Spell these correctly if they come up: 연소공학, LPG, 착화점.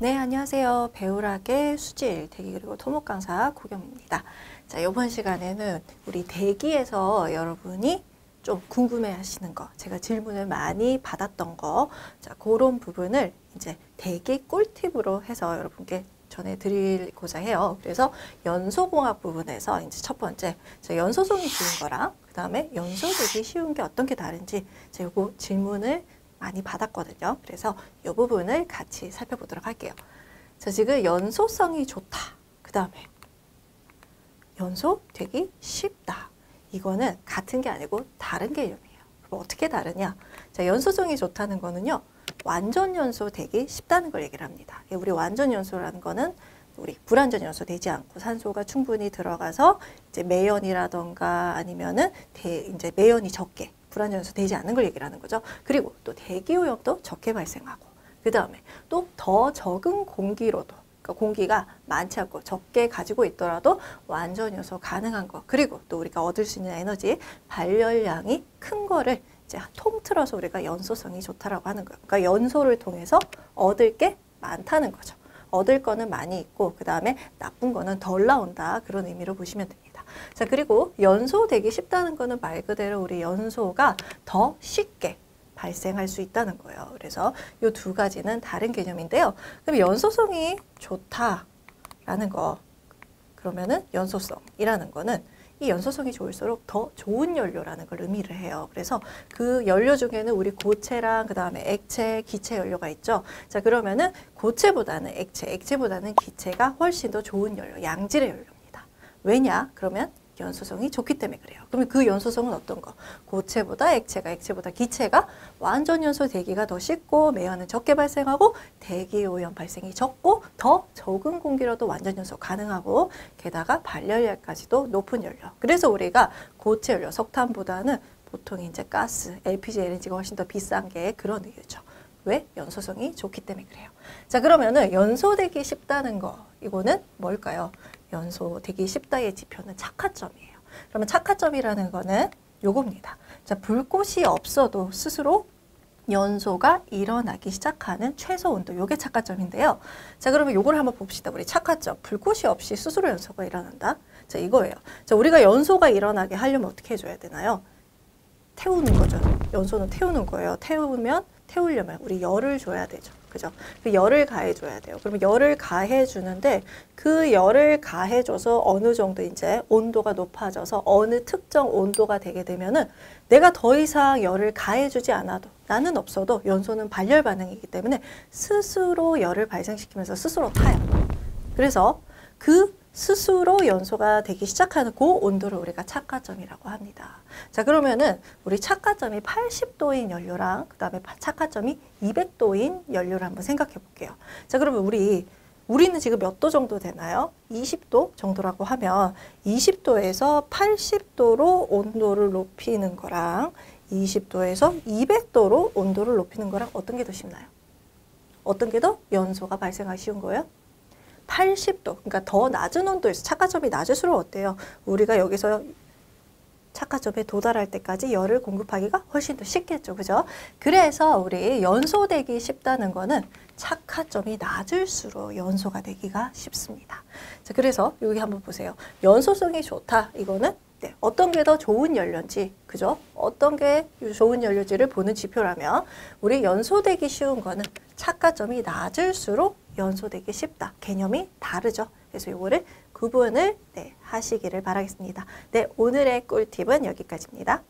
네, 안녕하세요. 배우락의 수질, 대기 그리고 토목 강사 고겸입니다. 자, 이번 시간에는 우리 대기에서 여러분이 좀 궁금해하시는 거, 제가 질문을 많이 받았던 거, 자, 그런 부분을 이제 대기 꿀팁으로 해서 여러분께 전해드리고자 해요. 그래서 연소공학 부분에서 이제 첫 번째, 연소성이 쉬운 거랑 그 다음에 연소되기 쉬운 게 어떤 게 다른지, 제가 요거 질문을 많이 받았거든요. 그래서 이 부분을 같이 살펴보도록 할게요. 자, 지금 연소성이 좋다, 그 다음에 연소되기 쉽다. 이거는 같은 게 아니고 다른 개념이에요. 그럼 어떻게 다르냐? 자, 연소성이 좋다는 거는요, 완전 연소 되기 쉽다는 걸 얘기를 합니다. 우리 완전 연소라는 거는 우리 불완전 연소 되지 않고 산소가 충분히 들어가서 이제 매연이라던가 아니면은 이제 매연이 적게 불완전 연소 되지 않는 걸 얘기를 하는 거죠. 그리고 또 대기 오염도 적게 발생하고, 그 다음에 또 더 적은 공기로도, 그러니까 공기가 많지 않고 적게 가지고 있더라도 완전 연소 가능한 거, 그리고 또 우리가 얻을 수 있는 에너지 발열량이 큰 거를 이제 통틀어서 우리가 연소성이 좋다라고 하는 거예요. 그러니까 연소를 통해서 얻을 게 많다는 거죠. 얻을 거는 많이 있고, 그 다음에 나쁜 거는 덜 나온다, 그런 의미로 보시면 됩니다. 자, 그리고 연소되기 쉽다는 거는 말 그대로 우리 연소가 더 쉽게 발생할 수 있다는 거예요. 그래서 이 두 가지는 다른 개념인데요. 그럼 연소성이 좋다라는 거, 그러면은 연소성이라는 거는 이 연소성이 좋을수록 더 좋은 연료라는 걸 의미를 해요. 그래서 그 연료 중에는 우리 고체랑 그 다음에 액체, 기체 연료가 있죠. 자, 그러면은 고체보다는 액체, 액체보다는 기체가 훨씬 더 좋은 연료, 양질의 연료입니다. 왜냐? 그러면 연소성이 좋기 때문에 그래요. 그러면 그 연소성은 어떤 거? 고체보다 액체가, 액체보다 기체가 완전 연소 되기가 더 쉽고, 매연은 적게 발생하고, 대기 오염 발생이 적고, 더 적은 공기로도 완전 연소 가능하고, 게다가 발열량까지도 높은 연료. 그래서 우리가 고체 연료, 석탄보다는 보통 이제 가스, LPG, LNG가 훨씬 더 비싼 게 그런 이유죠. 왜? 연소성이 좋기 때문에 그래요. 자, 그러면은 연소되기 쉽다는 거, 이거는 뭘까요? 연소되기 쉽다의 지표는 착화점이에요. 그러면 착화점이라는 거는 요겁니다. 자, 불꽃이 없어도 스스로 연소가 일어나기 시작하는 최소 온도, 요게 착화점인데요. 자, 그러면 요걸 한번 봅시다. 우리 착화점, 불꽃이 없이 스스로 연소가 일어난다. 자, 이거예요. 자, 우리가 연소가 일어나게 하려면 어떻게 해줘야 되나요? 태우는 거죠. 연소는 태우는 거예요. 태우려면 우리 열을 줘야 되죠. 그죠? 그 열을 가해줘야 돼요. 그러면 열을 가해주는데, 그 열을 가해줘서 어느 정도 이제 온도가 높아져서 어느 특정 온도가 되게 되면은 내가 더 이상 열을 가해주지 않아도, 나는 없어도 연소는 발열 반응이기 때문에 스스로 열을 발생시키면서 스스로 타요. 그래서 그 스스로 연소가 되기 시작하는 그 온도를 우리가 착화점이라고 합니다. 자, 그러면은 우리 착화점이 80도인 연료랑 그 다음에 착화점이 200도인 연료를 한번 생각해 볼게요. 자, 그러면 우리는 지금 몇 도 정도 되나요? 20도 정도라고 하면 20도에서 80도로 온도를 높이는 거랑 20도에서 200도로 온도를 높이는 거랑 어떤 게 더 쉽나요? 어떤 게 더 연소가 발생하기 쉬운 거예요? 80도, 그러니까 더 낮은 온도에서, 착화점이 낮을수록 어때요? 우리가 여기서 착화점에 도달할 때까지 열을 공급하기가 훨씬 더 쉽겠죠. 그죠? 그래서 우리 연소되기 쉽다는 거는 착화점이 낮을수록 연소가 되기가 쉽습니다. 자, 그래서 여기 한번 보세요. 연소성이 좋다, 이거는 네, 어떤 게 더 좋은 연료인지, 그죠? 어떤 게 좋은 연료지를 보는 지표라면, 우리 연소되기 쉬운 거는 착화점이 낮을수록 연소되기 쉽다. 개념이 다르죠. 그래서 요거를 구분을 하시기를 바라겠습니다. 네, 오늘의 꿀팁은 여기까지입니다.